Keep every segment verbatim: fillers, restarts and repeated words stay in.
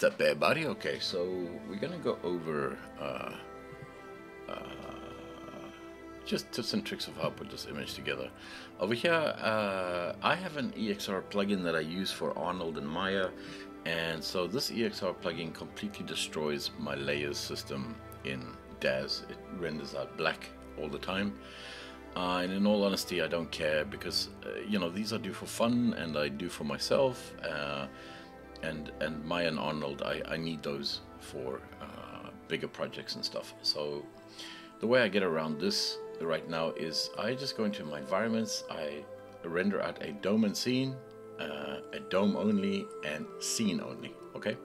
the bare body. Okay, so we're gonna go over uh, uh, just tips and tricks of how to put this image together. Over here, uh, I have an E X R plugin that I use for Arnold and Maya, and so this E X R plugin completely destroys my layers system in Daz. It renders out black all the time. Uh, and in all honesty, I don't care, because uh, you know, these I do for fun and I do for myself, uh, and and Maya and Arnold, I, I need those for uh, bigger projects and stuff. So the way I get around this right now is I just go into my environments, I render out a dome and scene, uh, a dome only and scene only. Okay,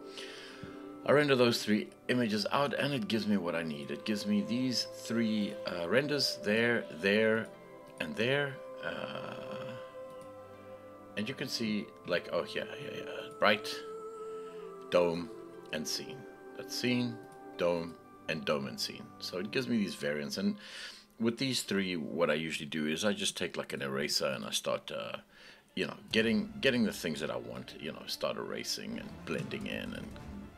I render those three images out and it gives me what I need. It gives me these three uh, renders, there, there, and there. Uh, and you can see, like, oh yeah, yeah, yeah, bright, dome, and scene. That's scene, dome, and dome and scene. So it gives me these variants. And with these three, what I usually do is I just take like an eraser and I start uh, you know, getting, getting the things that I want, you know, start erasing and blending in and,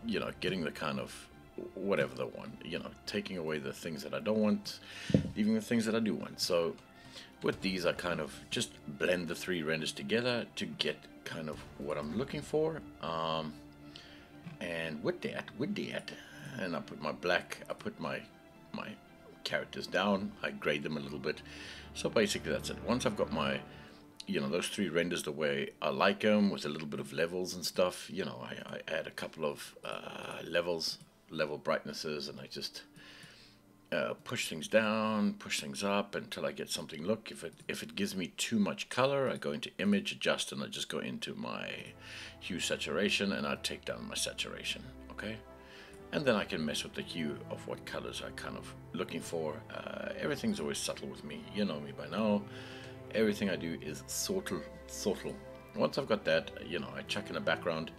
you know, getting the kind of whatever they want, you know, taking away the things that I don't want, leaving the things that I do want. So with these, I kind of just blend the three renders together to get kind of what I'm looking for. Um, and with that, with that, and I put my black, I put my, my characters down, I grade them a little bit. So basically that's it. Once I've got my, you know, those three renders the way I like them, with a little bit of levels and stuff, you know, I, I add a couple of uh, levels, level brightnesses, and I just uh, push things down, push things up until I get something. Look, if it, if it gives me too much color, I go into image, adjust, and I just go into my hue saturation, and I take down my saturation, okay? And then I can mess with the hue of what colors I'm kind of looking for. Uh, everything's always subtle with me, you know me by now. Everything I do is subtle, subtle. Once I've got that, you know, I chuck in a background,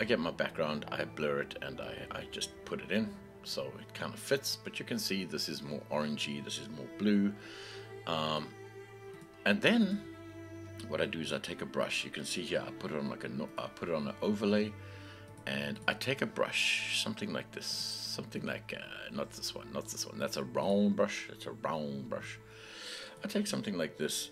I get my background, I blur it, and I, I just put it in, so it kind of fits. But you can see this is more orangey, this is more blue. Um, and then what I do is I take a brush. You can see here, I put it on like a, I put it on an overlay, and I take a brush, something like this, something like, uh, not this one, not this one. That's a round brush, that's a round brush. I take something like this.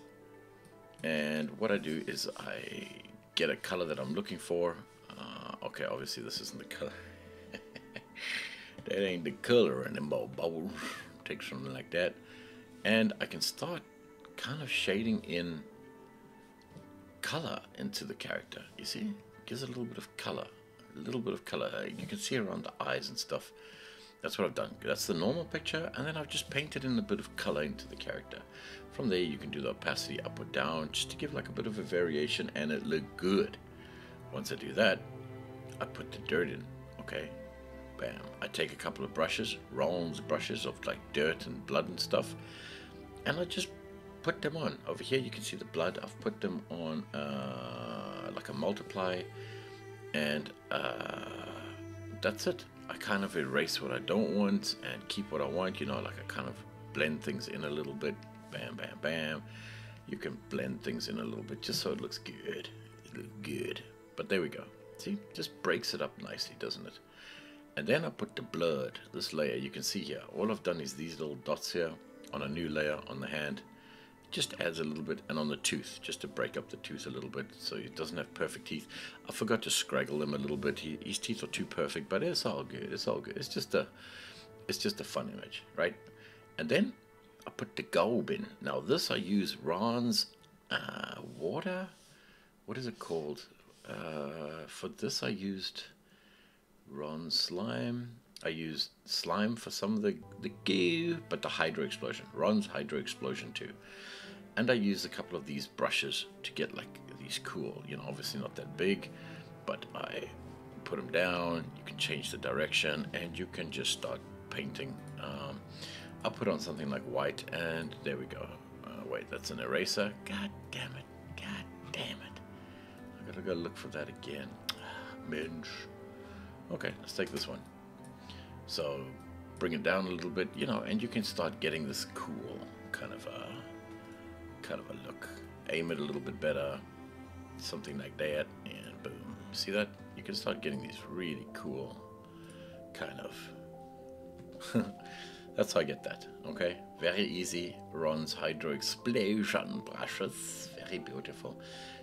And what I do is I get a color that I'm looking for. Uh, okay, obviously this isn't the color. That ain't the color anymore. Take something like that. And I can start kind of shading in color into the character. You see? It gives a little bit of color. A little bit of color. You can see around the eyes and stuff. That's what I've done. That's the normal picture, and then I've just painted in a bit of color into the character. From there, you can do the opacity up or down, just to give like a bit of a variation, and it looked good. Once I do that, I put the dirt in. Okay, bam. I take a couple of brushes, rounds brushes of like dirt and blood and stuff, and I just put them on. Over here, you can see the blood. I've put them on uh, like a multiply, and uh, that's it. I kind of erase what I don't want and keep what I want, you know, like I kind of blend things in a little bit, bam, bam, bam. You can blend things in a little bit just so it looks good, it looks good. But there we go, see, just breaks it up nicely, doesn't it? And then I put the blurred, this layer, you can see here, all I've done is these little dots here on a new layer on the hand, just adds a little bit, and on the tooth, just to break up the tooth a little bit so he doesn't have perfect teeth. I forgot to scraggle him a little bit. He, his teeth are too perfect, but it's all good, it's all good. It's just a it's just a fun image, right? And then I put the gold in. Now this I use Ron's uh, water, what is it called? Uh, for this I used Ron's slime. I used slime for some of the, the goo, but the hydro explosion, Ron's hydro explosion too. And I used a couple of these brushes to get like these cool, you know, obviously not that big, but I put them down. You can change the direction and you can just start painting. Um, I'll put on something like white, and there we go. Uh, wait, that's an eraser. God damn it. God damn it. I gotta go look for that again. Minge. Okay, let's take this one. So bring it down a little bit, you know, and you can start getting this cool kind of a kind of a look. Aim it a little bit better, something like that, and boom. See that? you can start getting these really cool kind of that's how I get that. Okay, very easy. Ron's hydro explosion brushes, very beautiful.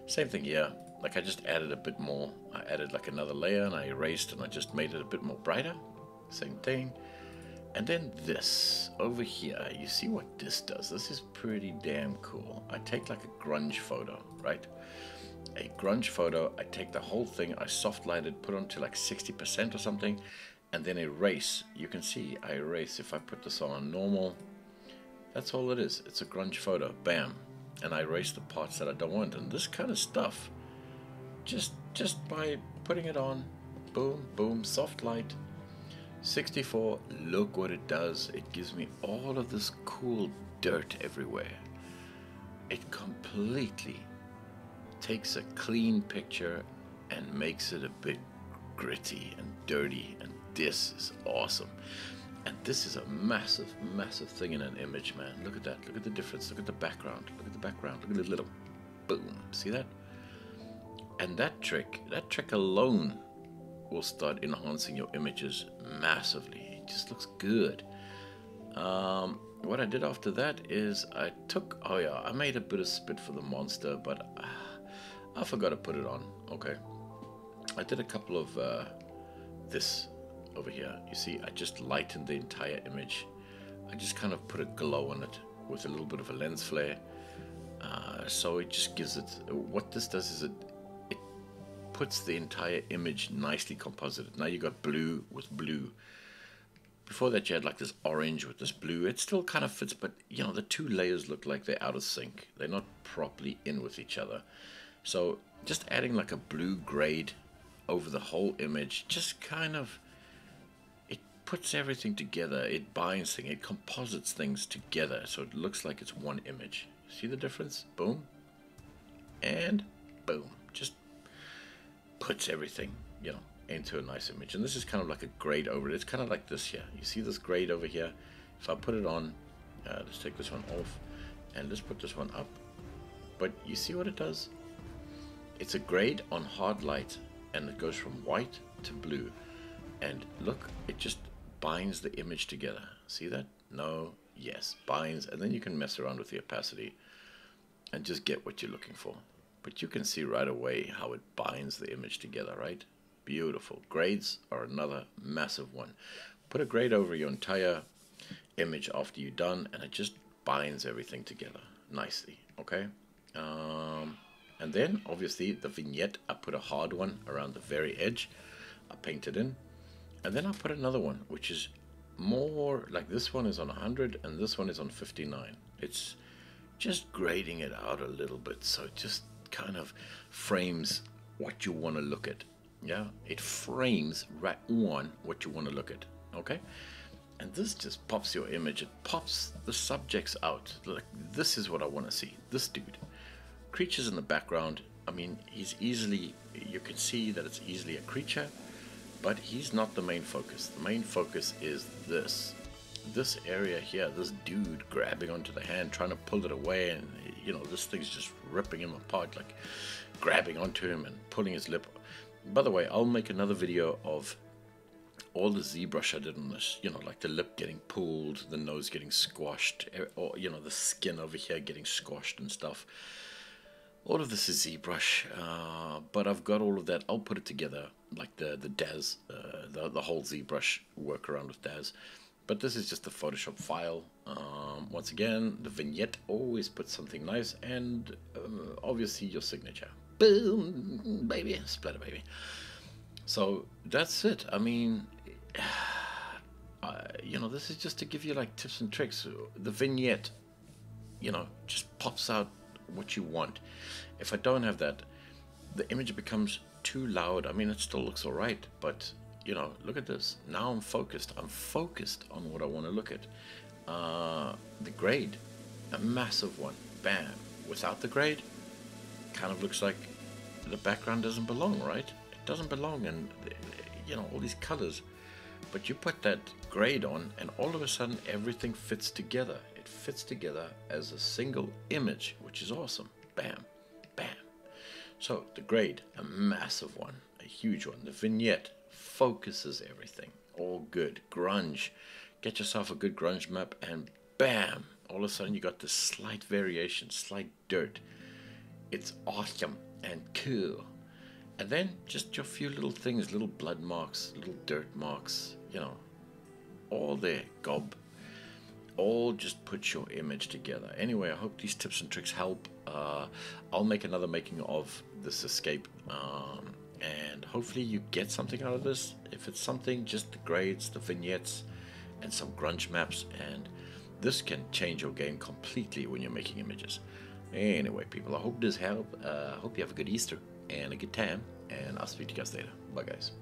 Same thing here, like I just added a bit more. I added like another layer and I erased and I just made it a bit more brighter. Same thing. And then this over here, you see what this does? This is pretty damn cool. I take like a grunge photo, right? A grunge photo, I take the whole thing, I soft light it, put on to like sixty percent or something, and then erase. You can see I erase. If I put this on normal, that's all it is. It's a grunge photo, bam. And I erase the parts that I don't want. And this kind of stuff, just, just by putting it on, boom, boom, soft light, sixty-four, look what it does. It gives me all of this cool dirt everywhere. It completely takes a clean picture and makes it a bit gritty and dirty, and this is awesome. And this is a massive, massive thing in an image, man. Look at that, look at the difference, look at the background, look at the background, look at the little, boom, see that? And that trick, that trick alone will start enhancing your images massively. It just looks good. Um, what I did after that is I took, oh yeah, I made a bit of spit for the monster, but uh, I forgot to put it on. Okay, I did a couple of uh, this over here. You see, I just lightened the entire image. I just kind of put a glow on it with a little bit of a lens flare. Uh, so it just gives it, what this does is it puts the entire image nicely composited. Now you got blue with blue. Before that you had like this orange with this blue. It still kind of fits, but you know, the two layers look like they're out of sync. They're not properly in with each other. So just adding like a blue grade over the whole image, just kind of, it puts everything together. It binds things, it composites things together. So it looks like it's one image. See the difference? Boom. And boom. Just puts everything, you know, into a nice image. And this is kind of like a grade over it. It's kind of like this here. You see this grade over here? If I put it on, uh, let's take this one off and let's put this one up. But you see what it does? It's a grade on hard light and it goes from white to blue. And look, it just binds the image together. See that? No, yes, binds. And then you can mess around with the opacity and just get what you're looking for. But you can see right away how it binds the image together, right? Beautiful. Grades are another massive one. Put a grade over your entire image after you're done, and it just binds everything together nicely, okay? Um, and then, obviously, the vignette, I put a hard one around the very edge. I painted in. And then I put another one, which is more, like this one is on one hundred, and this one is on fifty-nine. It's just grading it out a little bit, so it just kind of frames what you want to look at. Yeah, it frames right on what you want to look at. Okay, and this just pops your image. It pops the subjects out. Like, this is what I want to see. This dude, creatures in the background. I mean, he's easily, you can see that it's easily a creature, but he's not the main focus. The main focus is this this area here, this dude grabbing onto the hand, trying to pull it away, and you know, this thing's just ripping him apart, like grabbing onto him and pulling his lip. By the way, I'll make another video of all the Z brush I did on this, you know, like the lip getting pulled, the nose getting squashed, or you know, the skin over here getting squashed and stuff. All of this is Z brush, uh, but I've got all of that. I'll put it together, like the the Daz, uh, the, the whole Z brush workaround with Daz. But this is just the Photoshop file. Um, once again, the vignette, always put something nice, and um, obviously your signature. Boom, baby, splatter baby. So that's it. I mean, uh, you know, this is just to give you like tips and tricks. The vignette, you know, just pops out what you want. If I don't have that, the image becomes too loud. I mean, it still looks all right, but you know, look at this. Now I'm focused. I'm focused on what I want to look at. Uh, the grade, a massive one. Bam. Without the grade, kind of looks like the background doesn't belong, right? It doesn't belong, and you know, all these colors. But you put that grade on, and all of a sudden, everything fits together. It fits together as a single image, which is awesome. Bam, bam. So the grade, a massive one. a huge one. The vignette focuses everything. All good. Grunge. Get yourself a good grunge map and bam! All of a sudden you got this slight variation, slight dirt. It's awesome and cool. And then just your few little things, little blood marks, little dirt marks, you know, all there, gob. All just put your image together. Anyway, I hope these tips and tricks help. Uh, I'll make another making of this escape. Um, and hopefully you get something out of this. If it's something, just the grades, the vignettes, and some grunge maps. And this can change your game completely when you're making images. Anyway, people, I hope this helped. I uh, hope you have a good Easter and a good time. And I'll speak to you guys later. Bye, guys.